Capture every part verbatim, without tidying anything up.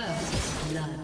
First blood.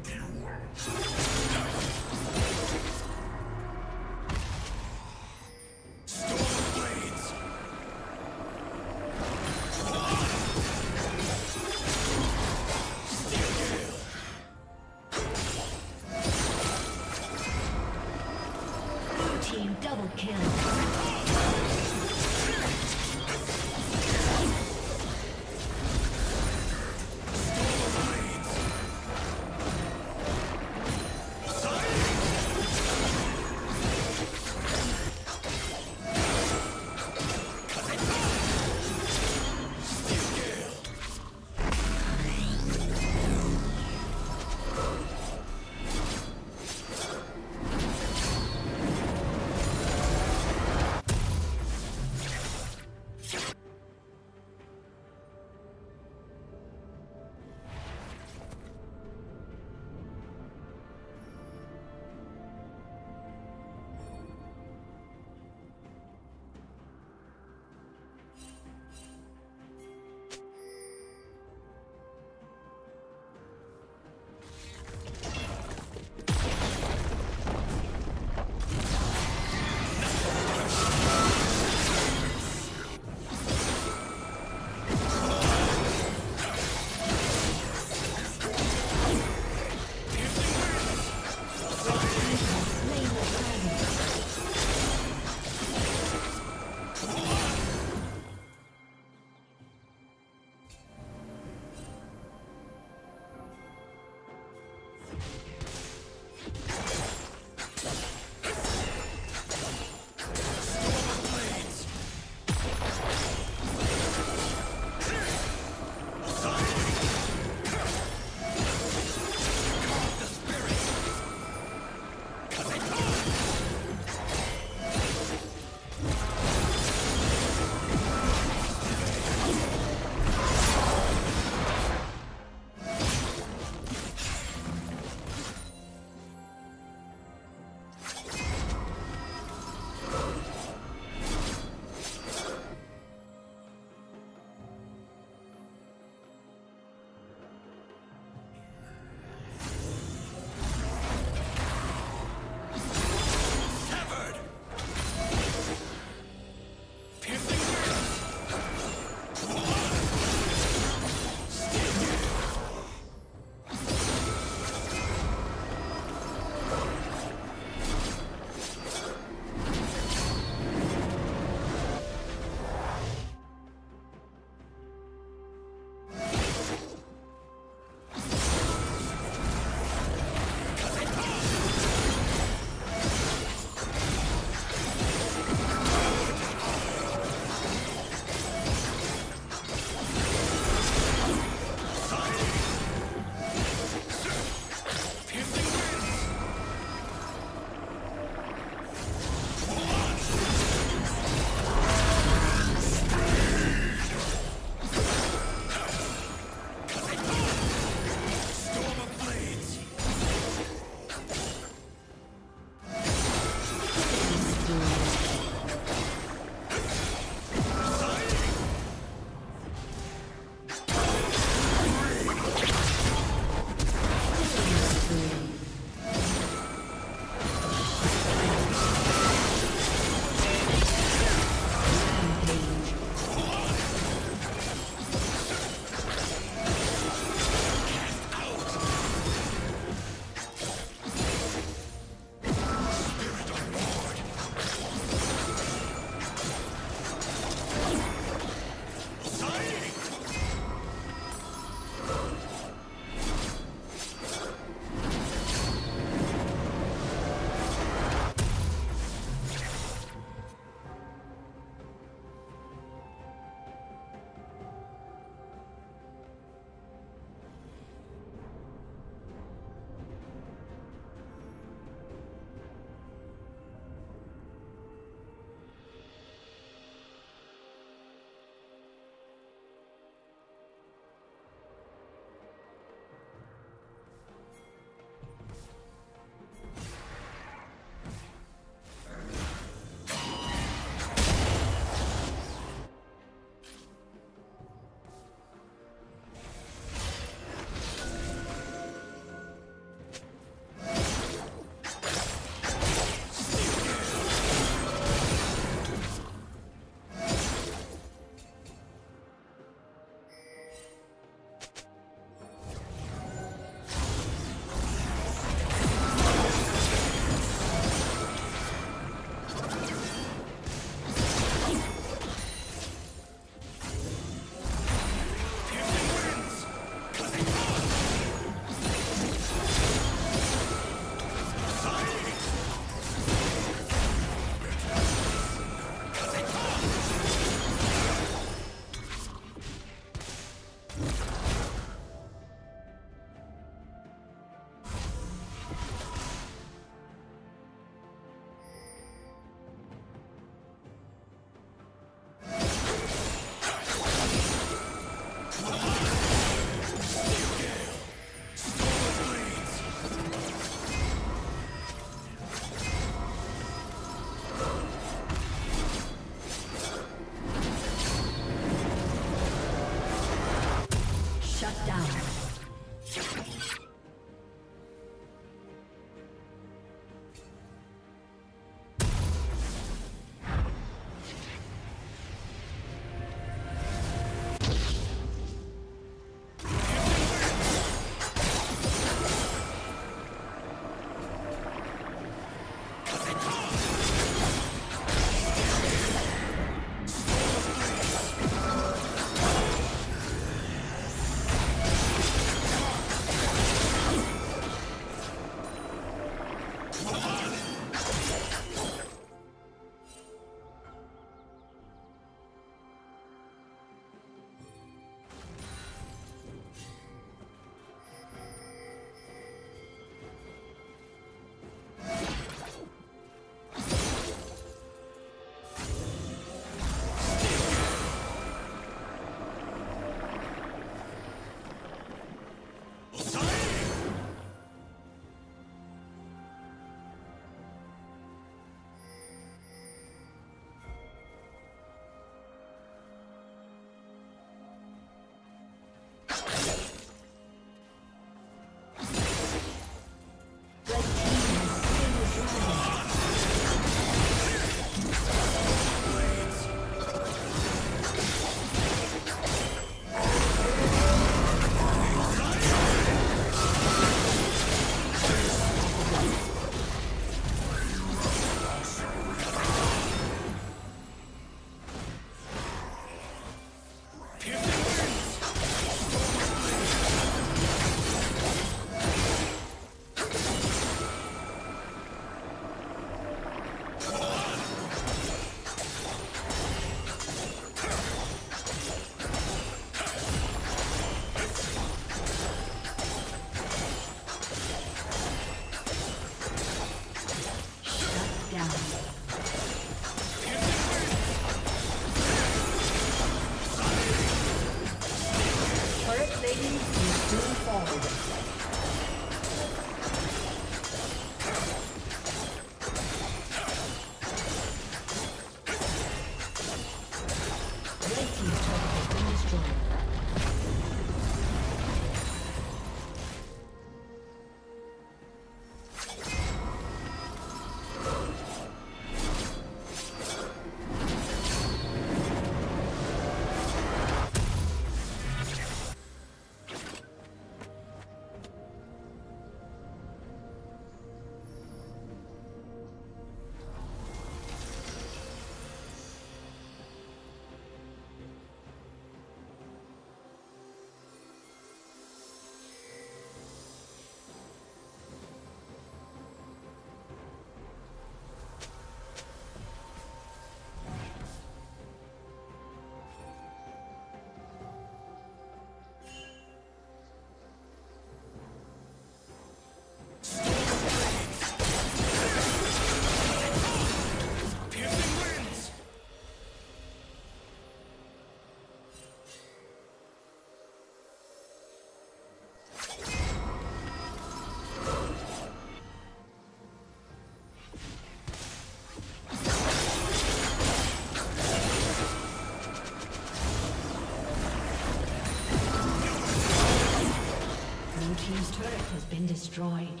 Been destroyed.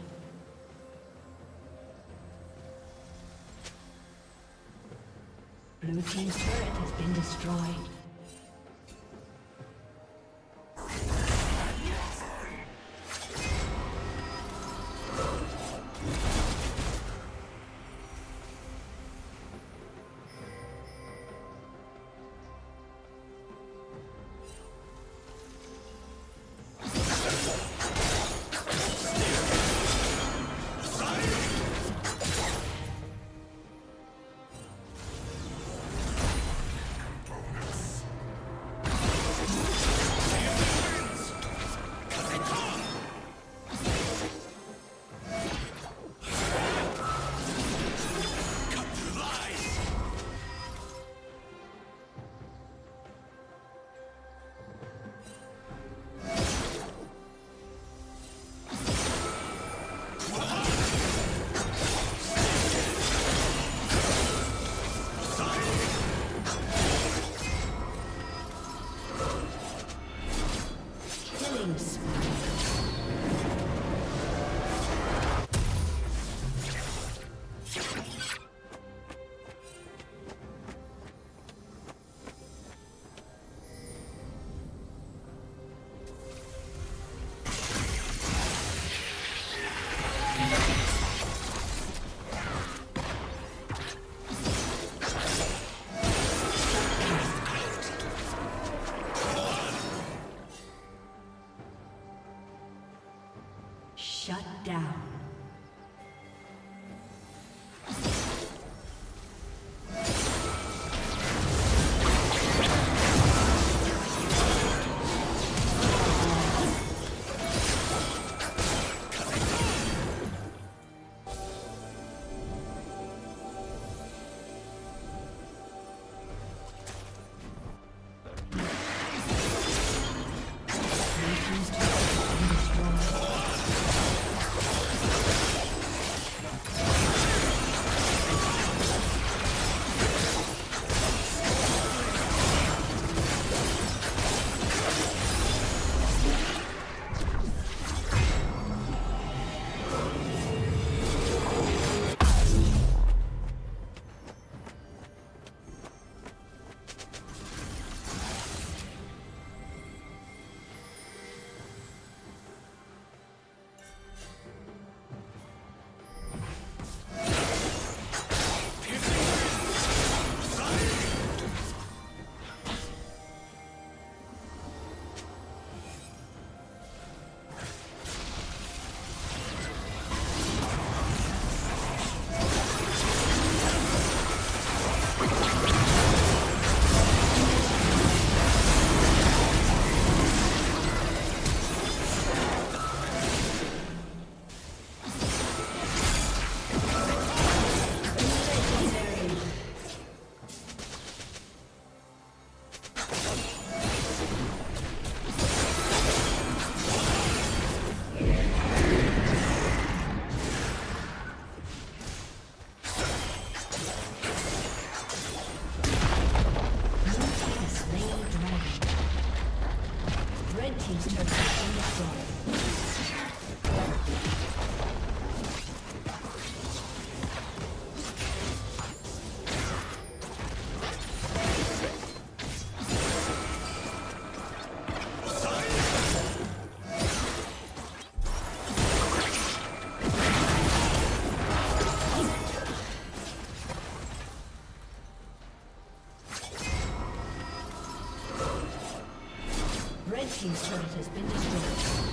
Blue team's turret has been destroyed. Bonus. team's turret has been destroyed.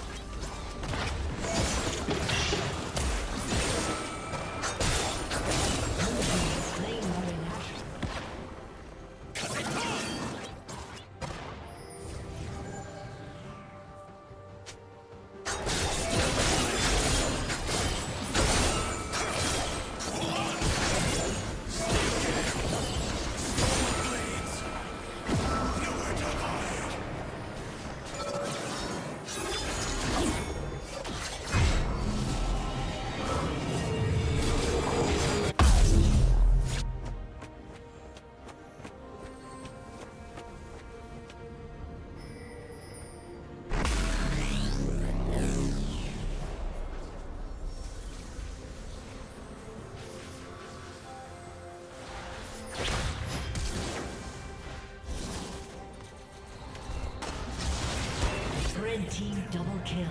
Team double kill.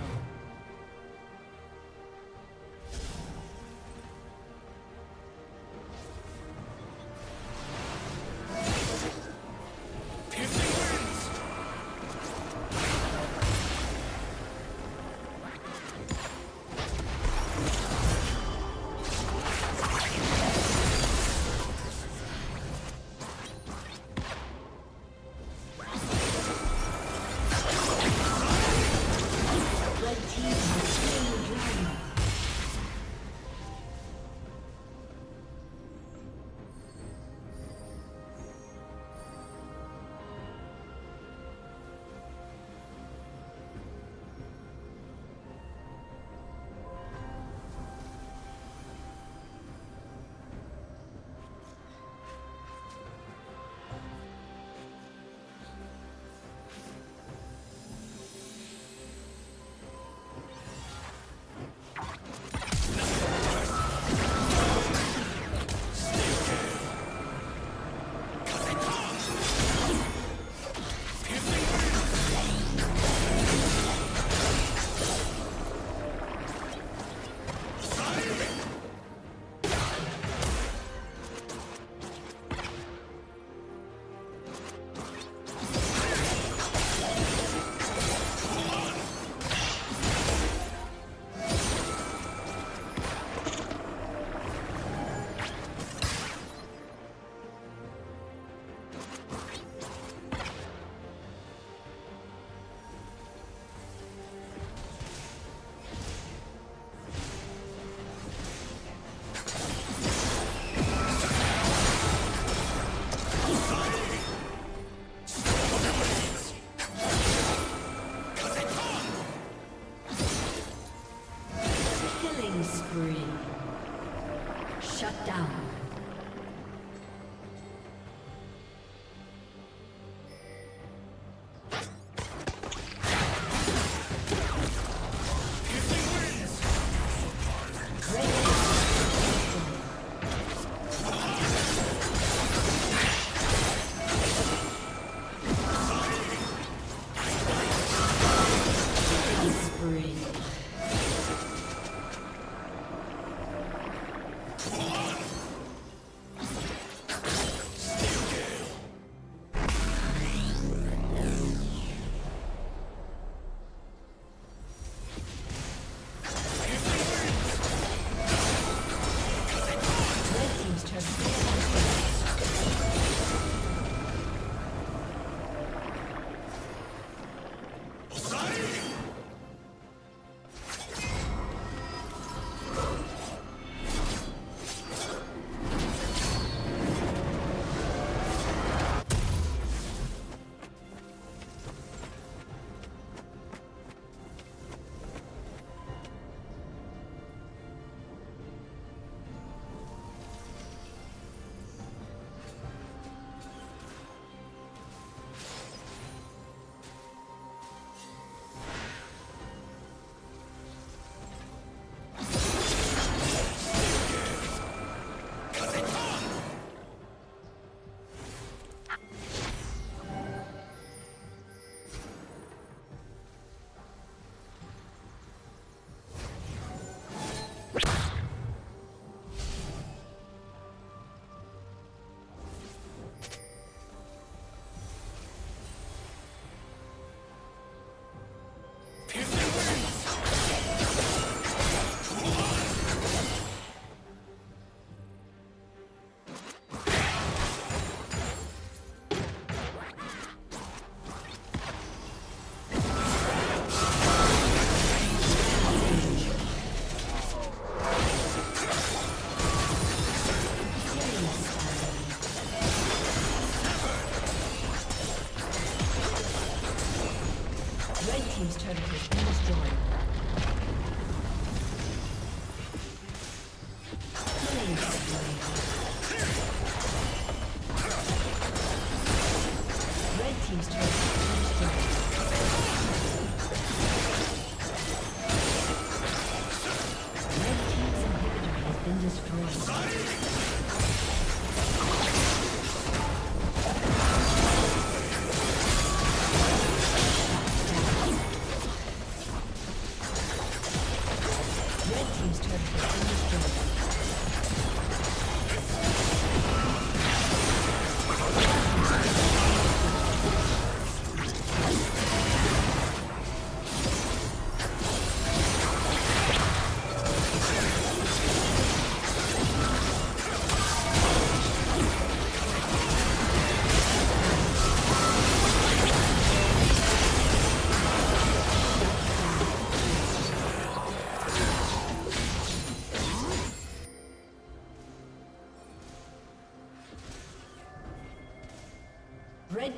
Red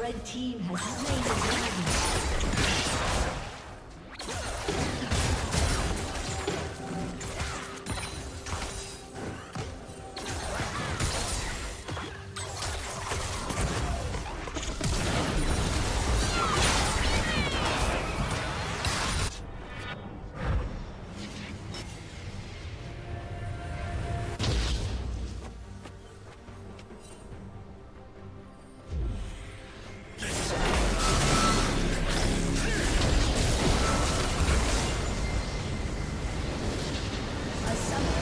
Red team has slain the dragon. Some